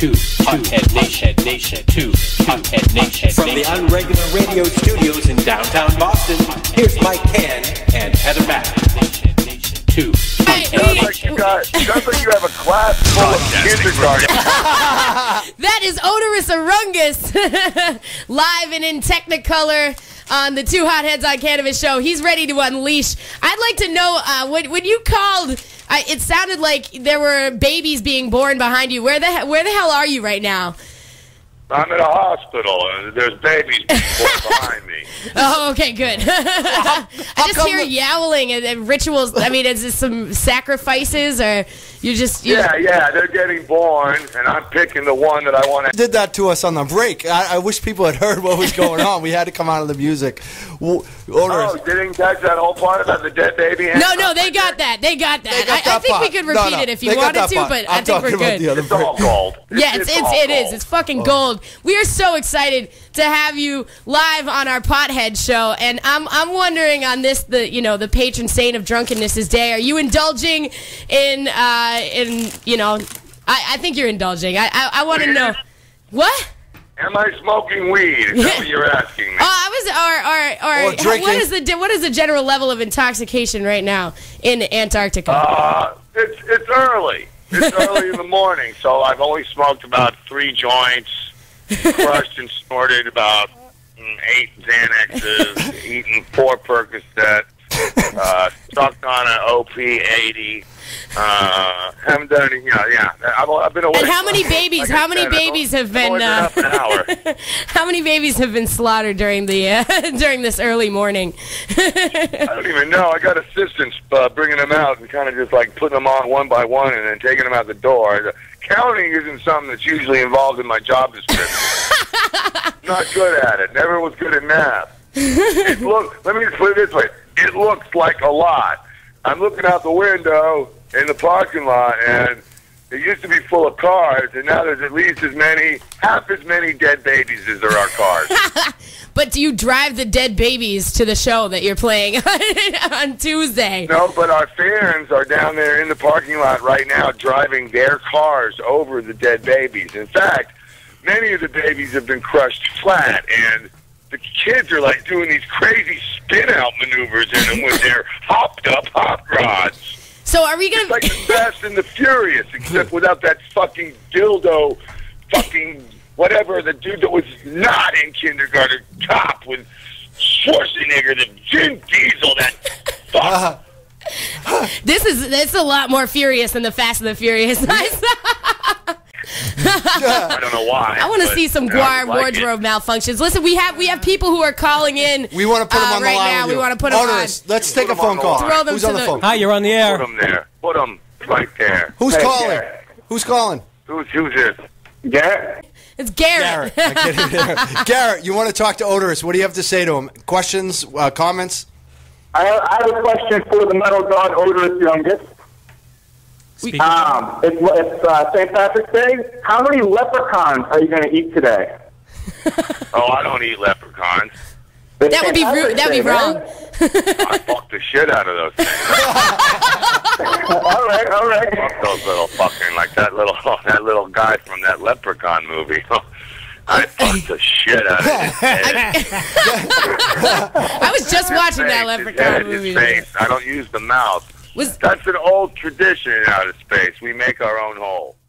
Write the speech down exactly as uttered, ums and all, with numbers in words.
Two Hothead Nation, Nation, Two Hothead Nation. From the Unregular Radio Studios in downtown Boston, here's Mike Cann and Heather Mack. Two Hothead Nation. Sounds like you have a class full of kindergarten. That is Oderus Urungus, live and in Technicolor on the Two Hot Heads on Cannabis show. He's ready to unleash. I'd like to know, uh, when, when you called, I, it sounded like there were babies being born behind you. Where the where the hell are you right now? I'm in a hospital, and there's babies behind me. Oh, okay, good. I just hear yowling and, and rituals. I mean, is this some sacrifices, or you just... You're yeah, yeah, they're getting born, and I'm picking the one that I want to... Did that to us on the break. I, I wish people had heard what was going on. We had to come out of the music. Well, oh, didn't catch that whole part about the dead baby? No, no, they got that. They got that. They got I, that I think part. we could repeat no, no, it if you wanted to, part. but I'm I think we're good. It's all gold. It's, yeah, it's, it's, it's, it is. It's fucking oh. gold. We are so excited to have you live on our Pothead show, and I'm I'm wondering on this, the you know the patron saint of drunkenness is day. Are you indulging in uh in you know? I, I think you're indulging. I I, I want to know what. Am I smoking weed? Is that what you're asking me? Oh, I was, or, or, or, or what is the what is the general level of intoxication right now in Antarctica? Uh, it's it's early. It's early in the morning, so I've only smoked about three joints, crushed and snorted about eight Xanaxes, eaten four Percocet, uh, sucked on an O P eighty. Uh, haven't done any, yeah, yeah. I've, I've been away. And how many babies? Like how many said, babies have been? Uh, been an hour. How many babies have been slaughtered during the uh, during this early morning? I don't even know. I got assistance uh, bringing them out and kind of just like putting them on one by one and then taking them out the door. The counting isn't something that's usually involved in my job description. Not good at it. Never was good at math. It look, let me just put it this way. It looks like a lot. I'm looking out the window in the parking lot, and it used to be full of cars, and now there's at least as many, half as many dead babies as there are cars. But do you drive the dead babies to the show that you're playing on Tuesday? No, but our fans are down there in the parking lot right now driving their cars over the dead babies. In fact, many of the babies have been crushed flat, and the kids are like doing these crazy spin-out maneuvers in them with their hopped-up hot rods. So are we gonna? It's like the Fast and the Furious, except without that fucking dildo, fucking whatever. The dude that was not in Kindergarten Cop with Schwarzenegger, the Jim Diesel, that fuck. Uh, huh. This is it's a lot more furious than the Fast and the Furious. I don't know why. I want to see some guar like wardrobe it. malfunctions. Listen, we have we have people who are calling in. We want to put them uh, on right the line now. We want to put them Oderus, on. Let's take a phone call. Throw them Who's to on the, the phone? Hi, you're on the air. Put them there. Put them right there. Who's hey, calling? Garrett. Who's calling? Who's who's this? Garrett. It's Garrett. Garrett, I Garrett, you want to talk to Oderus? What do you have to say to him? Questions? Uh, comments? I have, I have a question for the metal god Oderus Urungus. Speaking. Um, it's, it's uh, Saint Patrick's Day. How many leprechauns are you going to eat today? Oh, I don't eat leprechauns. That Saint would be rude. That'd be wrong. I fucked the shit out of those things. all right, all right. Fuck those little fucking like that little that little guy from that Leprechaun movie. I fucked the shit out of his head. I was just his watching face, that Leprechaun head, movie. His face. I don't use the mouth. Was That's an old tradition out of space. We make our own hole.